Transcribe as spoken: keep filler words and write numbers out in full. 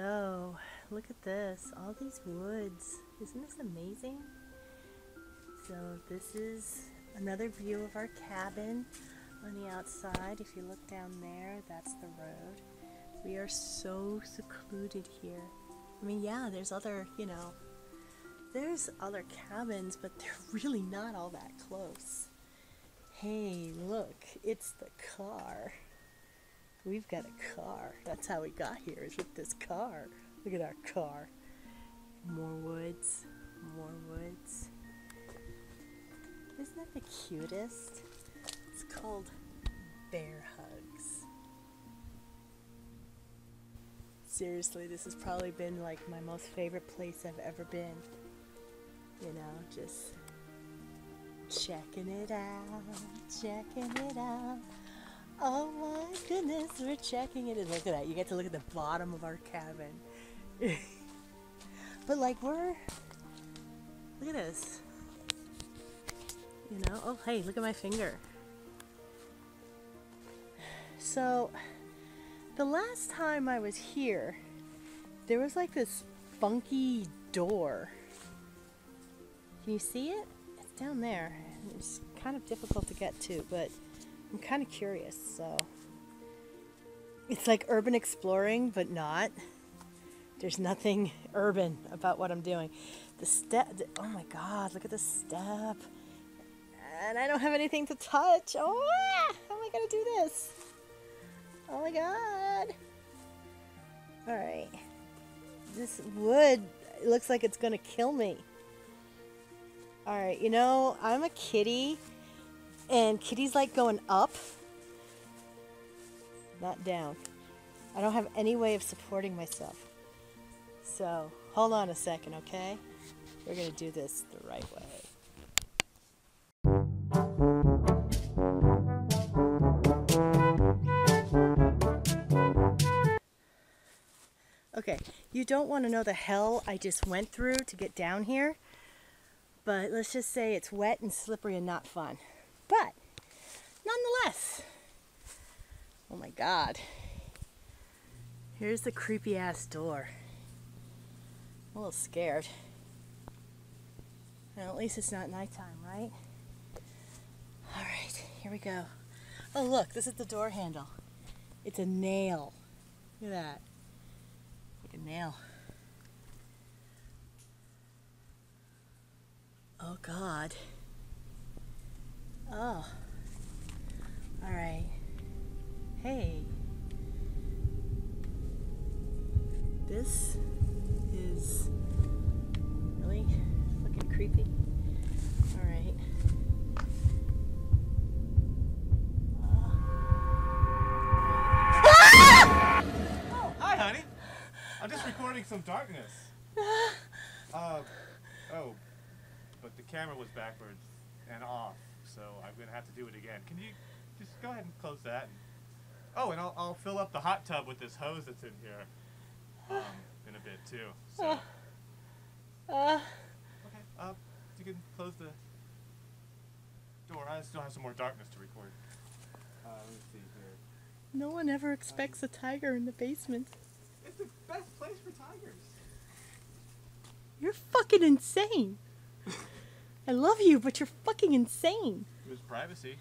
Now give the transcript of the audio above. So, look at this, all these woods. Isn't this amazing? So this is another view of our cabin on the outside. If you look down there, that's the road. We are so secluded here. I mean, yeah, there's other, you know, there's other cabins, but they're really not all that close. Hey, look, it's the car. We've got a car. That's how we got here, is with this car. Look at our car. More woods, more woods. Isn't that the cutest? It's called Bear Hugs. Seriously, this has probably been like my most favorite place I've ever been. You know, just checking it out, checking it out. Oh my goodness, we're checking it. And look at that, you get to look at the bottom of our cabin. But like we're, look at this. You know, oh hey, look at my finger. So, the last time I was here, there was like this funky door. Can you see it? It's down there. It's kind of difficult to get to, but I'm kind of curious, so. It's like urban exploring, but not. There's nothing urban about what I'm doing. The step, the, oh my God, look at the step. And I don't have anything to touch. Oh, how am I gonna do this? Oh my God. All right. This wood, it looks like it's gonna kill me. All right, you know, I'm a kitty and kitties like going up, not down. I don't have any way of supporting myself. So hold on a second, okay? We're gonna do this the right way. Okay, you don't want to know the hell I just went through to get down here, but let's just say it's wet and slippery and not fun. But, nonetheless, oh my God, here's the creepy ass door. I'm a little scared. Well, at least it's not nighttime, right? All right, here we go. Oh look, this is the door handle. It's a nail, look at that. Like a nail. Oh God. Oh. All right. Hey. This is really fucking creepy. All right. Some darkness. Uh, oh, but the camera was backwards and off, so I'm gonna have to do it again. Can you just go ahead and close that? And, oh, and I'll, I'll fill up the hot tub with this hose that's in here um, in a bit too. So, uh, uh, okay, uh, you can close the door. I still have some more darkness to record. Uh, let me see here. No one ever expects um, a tiger in the basement. It's the best place for tigers. You're fucking insane. I love you, but you're fucking insane. It was privacy.